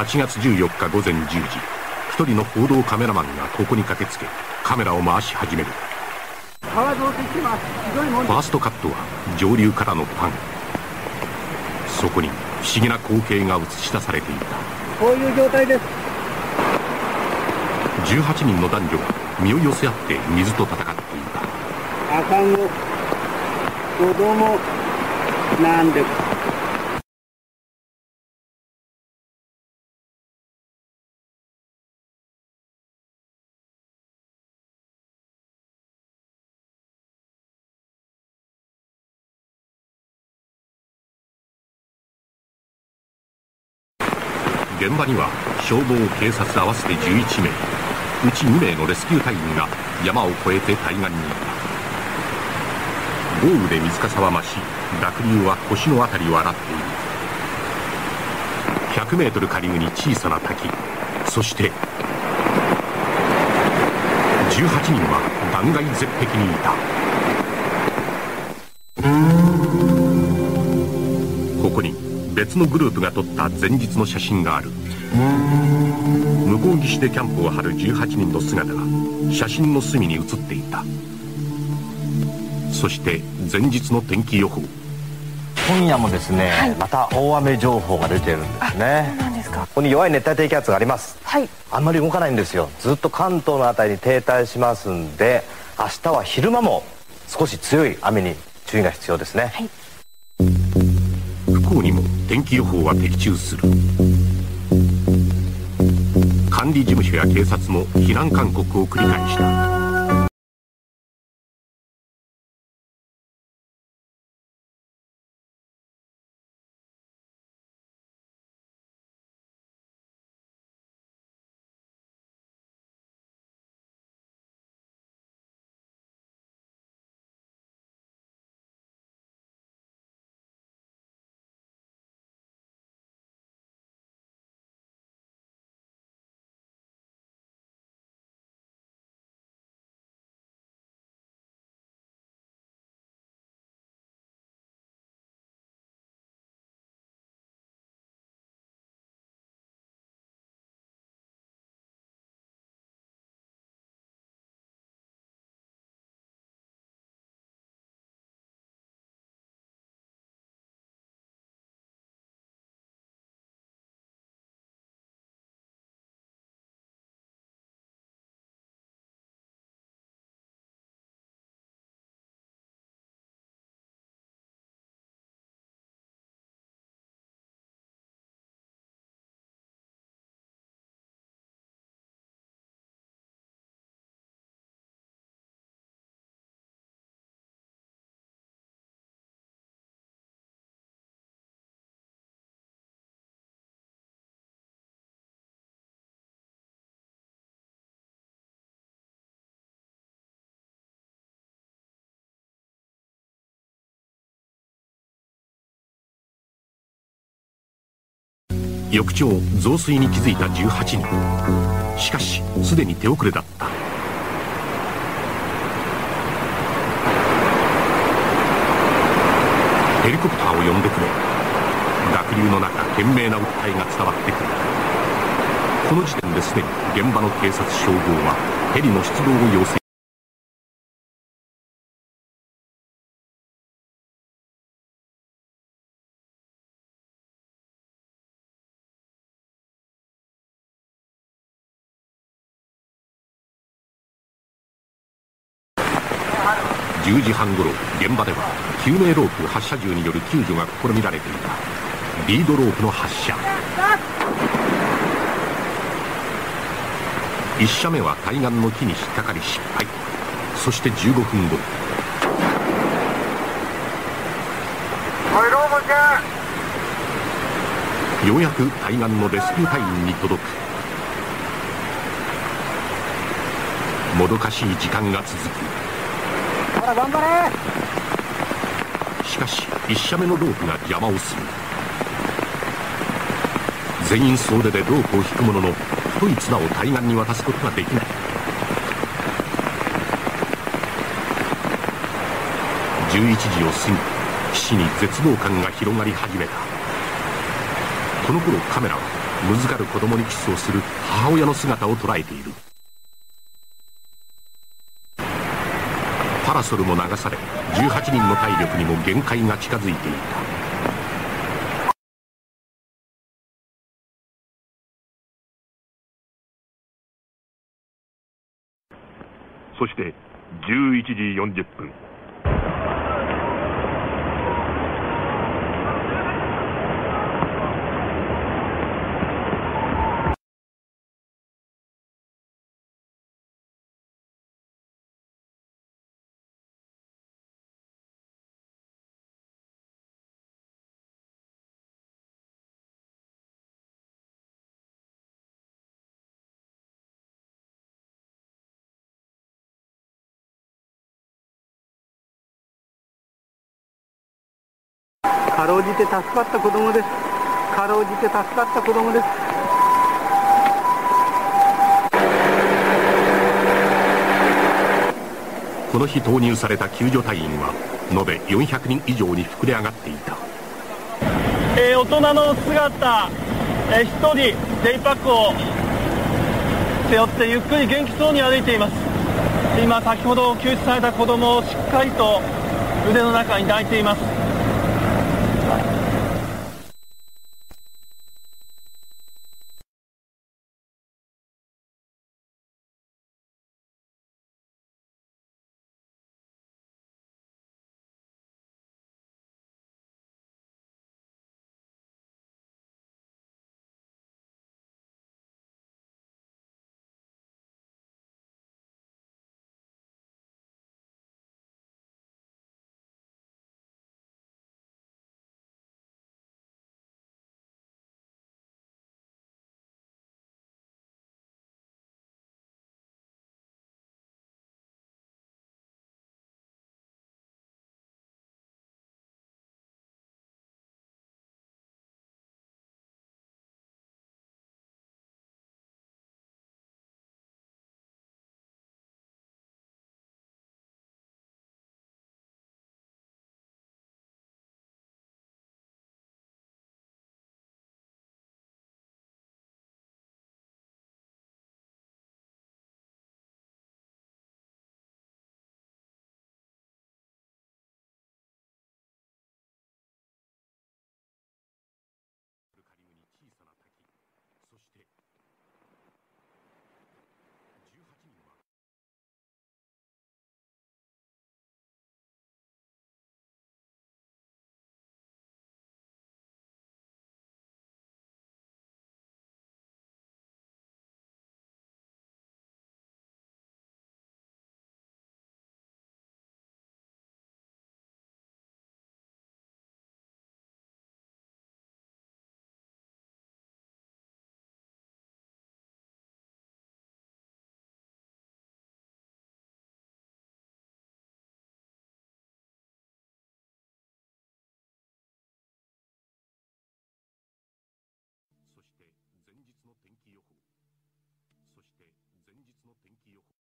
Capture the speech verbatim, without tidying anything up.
はちがつじゅうよっか午前じゅうじ、一人の報道カメラマンがここに駆けつけカメラを回し始める。ファーストカットは上流からのパン。そこに不思議な光景が映し出されていた。こういう状態です。じゅうはちにんの男女が身を寄せ合って水と戦っていた。赤子、子供なんです。現場には消防、警察合わせてじゅういちめい、うちにめいのレスキュー隊員が山を越えて対岸に行った。豪雨で水かさは増し、濁流は腰のあたりを洗っている。ひゃくメートル下流に小さな滝、そしてじゅうはちにんは断崖絶壁にいた。ここに別のグループが撮った前日の写真がある。向こう岸でキャンプを張るじゅうはちにんの姿が写真の隅に写っていた。そして前日の天気予報。今夜もですね、はい、また大雨情報が出てるんですね。そうなんですか。ここに弱い熱帯低気圧があります、はい、あんまり動かないんですよ。ずっと関東のあたりに停滞しますんで、明日は昼間も少し強い雨に注意が必要ですね、はい。にも天気予報は的中する。管理事務所や警察も避難勧告を繰り返した。翌朝、増水に気づいたじゅうはちにん。しかしすでに手遅れだった。ヘリコプターを呼んでくれ。濁流の中、懸命な訴えが伝わってくる。この時点ですでに現場の警察、消防はヘリの出動を要請。じゅうじはんごろ、現場では救命ロープ発射銃による救助が試みられていた。リードロープの発射。いち射目は対岸の木に引っかかり失敗。そしてじゅうごふんご、ようやく対岸のレスキュー隊員に届く。もどかしい時間が続く。頑張れ。しかしいち射目のロープが邪魔をする。全員総出でロープを引くものの、太い綱を対岸に渡すことができない。じゅういちじを過ぎ、岸に絶望感が広がり始めた。この頃カメラはむずかる子供にキスをする母親の姿を捉えている。パラソルも流され、じゅうはちにんの体力にも限界が近づいていた。そしてじゅういちじよんじゅっぷん、かろうじて助かった子供です。かろうじて助かった子供です。この日投入された救助隊員は延べよんひゃくにん以上に膨れ上がっていた。えー、大人の姿、えー、ひとりデイパックを背負ってゆっくり元気そうに歩いています。今先ほど救出された子供をしっかりと腕の中に抱いています。前日の天気予報。